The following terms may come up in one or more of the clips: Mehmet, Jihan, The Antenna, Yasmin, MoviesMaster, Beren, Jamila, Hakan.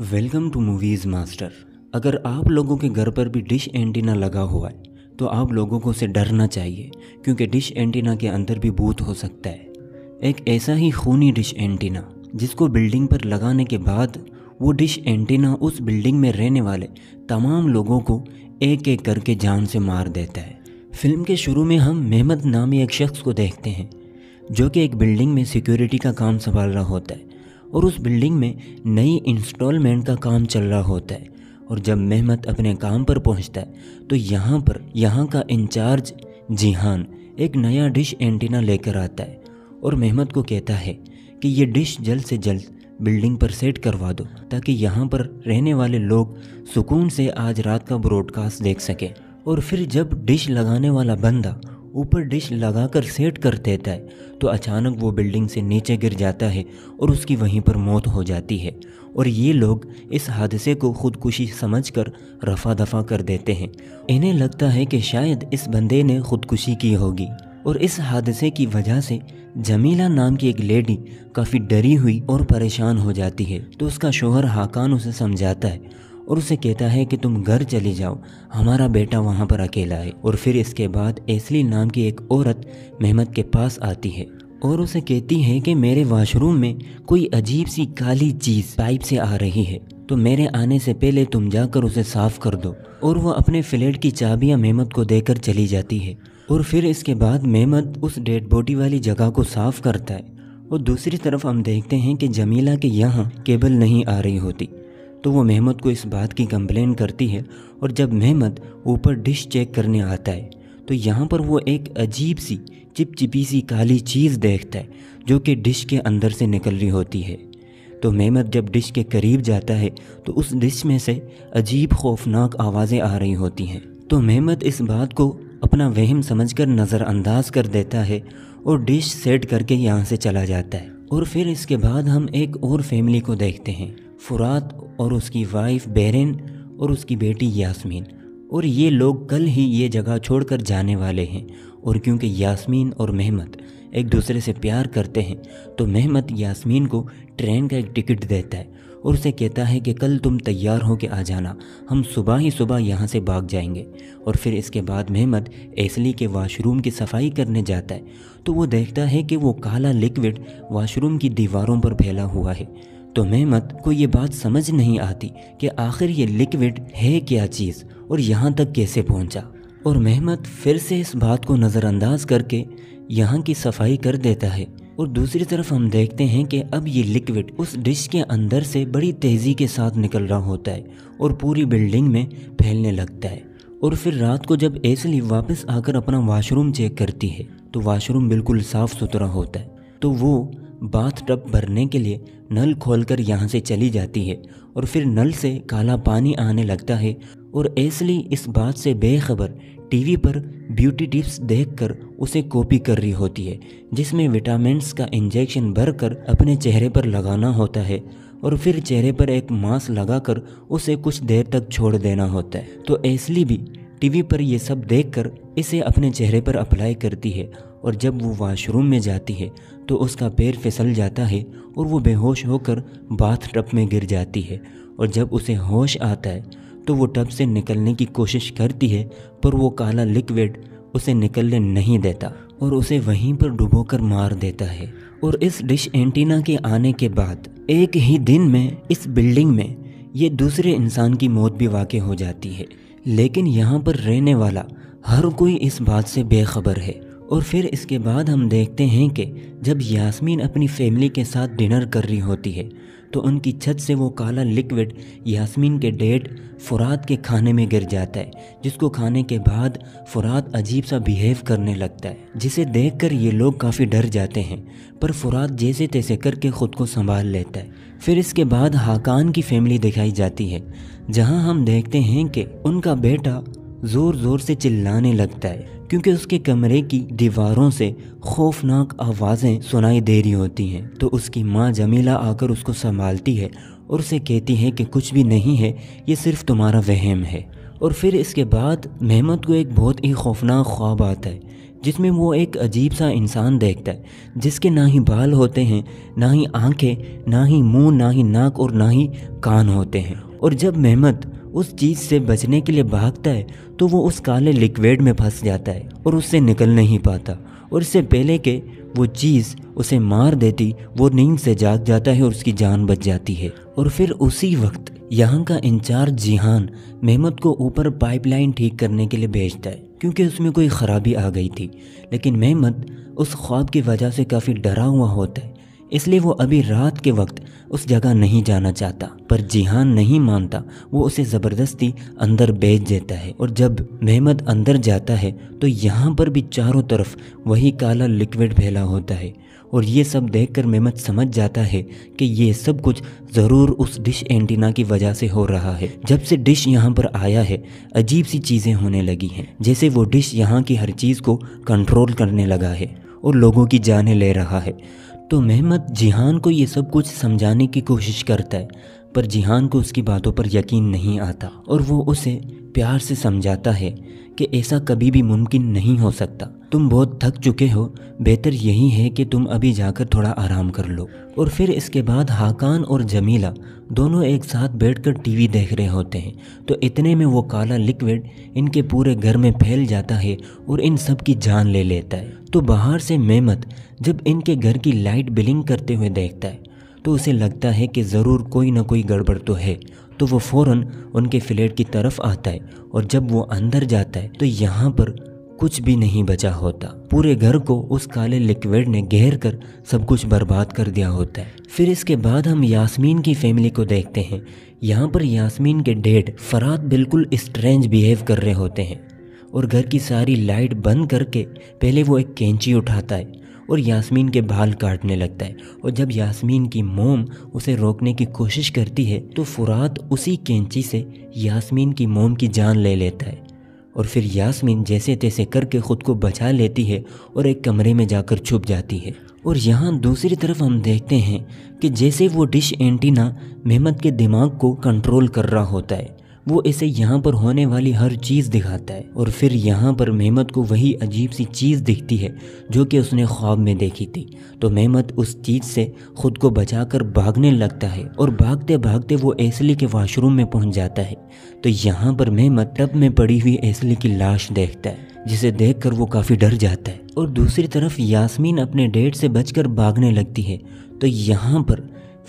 Welcome to movies master. अगर आप लोगों के घर पर भी डिश एंटीना लगा हुआ है तो आप लोगों को से डरना चाहिए, क्योंकि डिश एंटीना के अंदर भी भूत हो सकता है। एक ऐसा ही खूनी डिश एंटीना जिसको बिल्डिंग पर लगाने के बाद वो डिश एंटीना उस बिल्डिंग में रहने वाले तमाम लोगों को एक एक करके जान से मार देता है। फिल्म के शुरू में हम मेहमत नामी एक शख्स को देखते हैं जो कि एक बिल्डिंग में सिक्योरिटी का काम संभाल रहा होता है और उस बिल्डिंग में नई इंस्टॉलमेंट का काम चल रहा होता है। और जब मेहमत अपने काम पर पहुंचता है तो यहाँ का इंचार्ज जिहान एक नया डिश एंटीना लेकर आता है और मेहमत को कहता है कि ये डिश जल्द से जल्द बिल्डिंग पर सेट करवा दो ताकि यहाँ पर रहने वाले लोग सुकून से आज रात का ब्रॉडकास्ट देख सकें। और फिर जब डिश लगाने वाला बंदा ऊपर डिश लगाकर सेट कर देता है तो अचानक वो बिल्डिंग से नीचे गिर जाता है और उसकी वहीं पर मौत हो जाती है। और ये लोग इस हादसे को खुदकुशी समझकर रफा दफा कर देते हैं। इन्हें लगता है कि शायद इस बंदे ने खुदकुशी की होगी। और इस हादसे की वजह से जमीला नाम की एक लेडी काफ़ी डरी हुई और परेशान हो जाती है। तो उसका शोहर हाकान उसे समझाता है और उसे कहता है कि तुम घर चली जाओ, हमारा बेटा वहाँ पर अकेला है। और फिर इसके बाद एस्ली नाम की एक औरत मेहमत के पास आती है और उसे कहती है कि मेरे वॉशरूम में कोई अजीब सी काली चीज़ पाइप से आ रही है, तो मेरे आने से पहले तुम जाकर उसे साफ़ कर दो। और वह अपने फ्लैट की चाबियाँ मेहमत को देकर चली जाती है। और फिर इसके बाद मेहमत उस डेड बॉडी वाली जगह को साफ़ करता है। और दूसरी तरफ हम देखते हैं कि जमीला के यहाँ केबल नहीं आ रही होती, तो वो मेहमत को इस बात की कंप्लेन करती है। और जब मेहमत ऊपर डिश चेक करने आता है तो यहाँ पर वो एक अजीब सी चिपचिपी सी काली चीज़ देखता है जो कि डिश के अंदर से निकल रही होती है। तो मेहमत जब डिश के करीब जाता है तो उस डिश में से अजीब खौफनाक आवाज़ें आ रही होती हैं। तो मेहमत इस बात को अपना वहम समझकर नज़रअंदाज कर देता है और डिश सेट करके यहाँ से चला जाता है। और फिर इसके बाद हम एक और फैमिली को देखते हैं, फरात और उसकी वाइफ बेरेन और उसकी बेटी यास्मीन। और ये लोग कल ही ये जगह छोड़कर जाने वाले हैं। और क्योंकि यास्मीन और मेहमत एक दूसरे से प्यार करते हैं तो मेहमत यास्मीन को ट्रेन का एक टिकट देता है और उसे कहता है कि कल तुम तैयार हो के आ जाना, हम सुबह ही सुबह यहाँ से भाग जाएंगे। और फिर इसके बाद मेहमत एस्ली के वॉशरूम की सफाई करने जाता है तो वो देखता है कि वो काला लिक्विड वॉशरूम की दीवारों पर फैला हुआ है। तो मेहमत को ये बात समझ नहीं आती कि आखिर ये लिक्विड है क्या चीज़ और यहाँ तक कैसे पहुँचा। और मेहमत फिर से इस बात को नज़रअंदाज करके यहाँ की सफाई कर देता है। और दूसरी तरफ हम देखते हैं कि अब ये लिक्विड उस डिश के अंदर से बड़ी तेज़ी के साथ निकल रहा होता है और पूरी बिल्डिंग में फैलने लगता है। और फिर रात को जब एस्ली वापस आकर अपना वॉशरूम चेक करती है तो वॉशरूम बिल्कुल साफ़ सुथरा होता है। तो वो बाथटब भरने के लिए नल खोलकर यहाँ से चली जाती है और फिर नल से काला पानी आने लगता है। और एस्ली इस बात से बेखबर टीवी पर ब्यूटी टिप्स देखकर उसे कॉपी कर रही होती है, जिसमें विटामिन्स का इंजेक्शन भरकर अपने चेहरे पर लगाना होता है और फिर चेहरे पर एक मास्क लगाकर उसे कुछ देर तक छोड़ देना होता है। तो एस्ली भी टीवी पर ये सब देखकर इसे अपने चेहरे पर अप्लाई करती है। और जब वो वॉशरूम में जाती है तो उसका पैर फिसल जाता है और वो बेहोश होकर बाथ टब में गिर जाती है। और जब उसे होश आता है तो वो टब से निकलने की कोशिश करती है, पर वो काला लिक्विड उसे निकलने नहीं देता और उसे वहीं पर डुबोकर मार देता है। और इस डिश एंटीना के आने के बाद एक ही दिन में इस बिल्डिंग में ये दूसरे इंसान की मौत भी वाक़ई हो जाती है, लेकिन यहाँ पर रहने वाला हर कोई इस बात से बेखबर है। और फिर इसके बाद हम देखते हैं कि जब यास्मीन अपनी फैमिली के साथ डिनर कर रही होती है तो उनकी छत से वो काला लिक्विड यास्मीन के डेट फरात के खाने में गिर जाता है, जिसको खाने के बाद फरात अजीब सा बिहेव करने लगता है, जिसे देखकर ये लोग काफ़ी डर जाते हैं। पर फरात जैसे तैसे करके ख़ुद को संभाल लेता है। फिर इसके बाद हाकान की फैमिली दिखाई जाती है, जहाँ हम देखते हैं कि उनका बेटा ज़ोर ज़ोर से चिल्लाने लगता है क्योंकि उसके कमरे की दीवारों से खौफनाक आवाज़ें सुनाई दे रही होती हैं। तो उसकी माँ जमीला आकर उसको संभालती है और उसे कहती है कि कुछ भी नहीं है, ये सिर्फ तुम्हारा वहम है। और फिर इसके बाद मेहमत को एक बहुत ही खौफनाक ख्वाब आता है जिसमें वो एक अजीब सा इंसान देखता है जिसके ना ही बाल होते हैं, ना ही आंखें, ना ही मुंह, ना ही नाक और ना ही कान होते हैं। और जब मेहमत उस चीज़ से बचने के लिए भागता है तो वो उस काले लिक्विड में फंस जाता है और उससे निकल नहीं पाता, और इससे पहले के वो चीज़ उसे मार देती वो नींद से जाग जाता है और उसकी जान बच जाती है। और फिर उसी वक्त यहाँ का इंचार्ज जिहान मेहमत को ऊपर पाइपलाइन ठीक करने के लिए भेजता है क्योंकि उसमें कोई ख़राबी आ गई थी, लेकिन मेहमत उस ख्वाब की वजह से काफ़ी डरा हुआ होता है, इसलिए वो अभी रात के वक्त उस जगह नहीं जाना चाहता। पर जिहान नहीं मानता, वो उसे ज़बरदस्ती अंदर भेज देता है। और जब मेहमत अंदर जाता है तो यहाँ पर भी चारों तरफ वही काला लिक्विड फैला होता है, और ये सब देखकर मेहमत समझ जाता है कि ये सब कुछ ज़रूर उस डिश एंटीना की वजह से हो रहा है। जब से डिश यहाँ पर आया है अजीब सी चीज़ें होने लगी हैं, जैसे वो डिश यहाँ की हर चीज़ को कंट्रोल करने लगा है और लोगों की जानें ले रहा है। तो मेहमत जिहान को ये सब कुछ समझाने की कोशिश करता है, पर जिहान को उसकी बातों पर यकीन नहीं आता और वो उसे प्यार से समझाता है कि ऐसा कभी भी मुमकिन नहीं हो सकता, तुम बहुत थक चुके हो, बेहतर यही है कि तुम अभी जाकर थोड़ा आराम कर लो। और फिर इसके बाद हाकान और जमीला दोनों एक साथ बैठकर टीवी देख रहे होते हैं, तो इतने में वो काला लिक्विड इनके पूरे घर में फैल जाता है और इन सब की जान ले लेता है। तो बाहर से मेहमत जब इनके घर की लाइट बिलिंग करते हुए देखता है तो उसे लगता है कि ज़रूर कोई ना कोई गड़बड़ तो है, तो वो फ़ौरन उनके फ्लैट की तरफ आता है। और जब वो अंदर जाता है तो यहाँ पर कुछ भी नहीं बचा होता, पूरे घर को उस काले लिक्विड ने घेर कर सब कुछ बर्बाद कर दिया होता है। फिर इसके बाद हम यास्मीन की फैमिली को देखते हैं। यहाँ पर यास्मीन के डैड फरात बिल्कुल स्ट्रेंज बिहेव कर रहे होते हैं, और घर की सारी लाइट बंद करके पहले वो एक कैंची उठाता है और यास्मीन के बाल काटने लगता है। और जब यास्मीन की मोम उसे रोकने की कोशिश करती है तो फरात उसी कैंची से यास्मीन की मोम की जान ले लेता है, और फिर यास्मीन जैसे तैसे करके ख़ुद को बचा लेती है और एक कमरे में जाकर छुप जाती है। और यहाँ दूसरी तरफ हम देखते हैं कि जैसे वो डिश एंटीना मेहमत के दिमाग को कंट्रोल कर रहा होता है, वो इसे यहाँ पर होने वाली हर चीज़ दिखाता है। और फिर यहाँ पर मेहमत को वही अजीब सी चीज़ दिखती है जो कि उसने ख्वाब में देखी थी, तो मेहमत उस चीज़ से ख़ुद को बचाकर भागने लगता है, और भागते भागते वो एसली के वॉशरूम में पहुँच जाता है। तो यहाँ पर मेहमत टब में पड़ी हुई एसली की लाश देखता है, जिसे देखकर वो काफ़ी डर जाता है। और दूसरी तरफ यास्मीन अपने डेट से बचकर भागने लगती है, तो यहाँ पर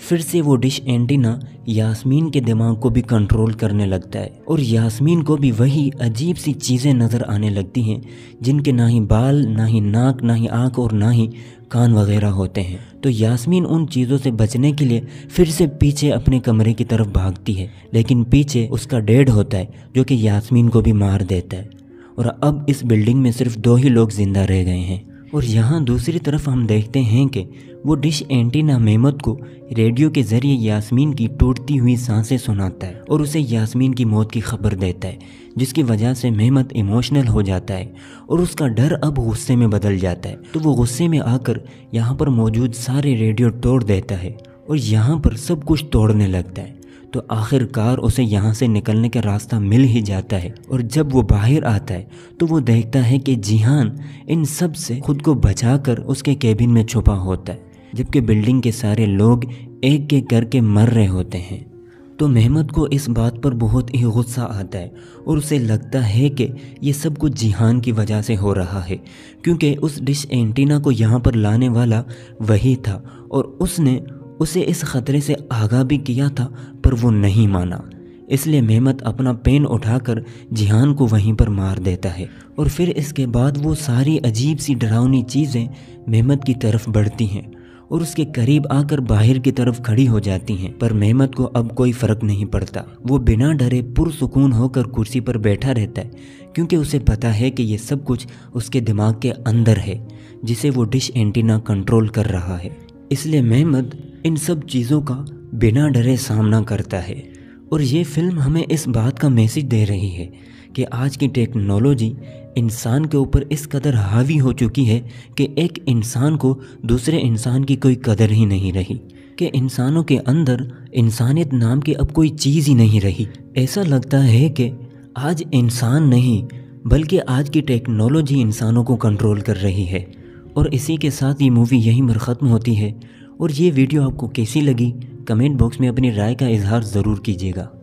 फिर से वो डिश एंटीना यास्मीन के दिमाग को भी कंट्रोल करने लगता है, और यास्मीन को भी वही अजीब सी चीज़ें नज़र आने लगती हैं जिनके ना ही बाल, ना ही नाक, ना ही आँख और ना ही कान वगैरह होते हैं। तो यास्मीन उन चीज़ों से बचने के लिए फिर से पीछे अपने कमरे की तरफ भागती है, लेकिन पीछे उसका डैड होता है जो कि यास्मीन को भी मार देता है, और अब इस बिल्डिंग में सिर्फ दो ही लोग ज़िंदा रह गए हैं। और यहाँ दूसरी तरफ हम देखते हैं कि वो डिश एंटीना मेहमत को रेडियो के ज़रिए यास्मीन की टूटती हुई सांसें सुनाता है और उसे यास्मीन की मौत की खबर देता है, जिसकी वजह से मेहमत इमोशनल हो जाता है और उसका डर अब गुस्से में बदल जाता है। तो वो गुस्से में आकर यहाँ पर मौजूद सारे रेडियो तोड़ देता है और यहाँ पर सब कुछ तोड़ने लगता है। तो आखिरकार उसे यहाँ से निकलने का रास्ता मिल ही जाता है, और जब वो बाहर आता है तो वो देखता है कि जिहान इन सब से खुद को बचाकर उसके केबिन में छुपा होता है, जबकि बिल्डिंग के सारे लोग एक एक करके मर रहे होते हैं। तो मेहमत को इस बात पर बहुत ही गुस्सा आता है और उसे लगता है कि ये सब कुछ जिहान की वजह से हो रहा है, क्योंकि उस डिश एंटीना को यहाँ पर लाने वाला वही था और उसने उसे इस ख़तरे से आगाह भी किया था, पर वो नहीं माना। इसलिए मेहमत अपना पेन उठाकर जिहान को वहीं पर मार देता है। और फिर इसके बाद वो सारी अजीब सी डरावनी चीज़ें मेहमत की तरफ बढ़ती हैं और उसके करीब आकर बाहर की तरफ खड़ी हो जाती हैं, पर मेहमत को अब कोई फ़र्क नहीं पड़ता। वो बिना डरे पुरसुकून होकर कुर्सी पर बैठा रहता है, क्योंकि उसे पता है कि ये सब कुछ उसके दिमाग के अंदर है जिसे वो डिश एंटीना कंट्रोल कर रहा है। इसलिए मेहमत इन सब चीज़ों का बिना डरे सामना करता है। और ये फिल्म हमें इस बात का मैसेज दे रही है कि आज की टेक्नोलॉजी इंसान के ऊपर इस कदर हावी हो चुकी है कि एक इंसान को दूसरे इंसान की कोई कदर ही नहीं रही, कि इंसानों के अंदर इंसानियत नाम की अब कोई चीज़ ही नहीं रही। ऐसा लगता है कि आज इंसान नहीं बल्कि आज की टेक्नोलॉजी इंसानों को कंट्रोल कर रही है। और इसी के साथ ये मूवी यहीं पर ख़त्म होती है। और ये वीडियो आपको कैसी लगी, कमेंट बॉक्स में अपनी राय का इजहार ज़रूर कीजिएगा।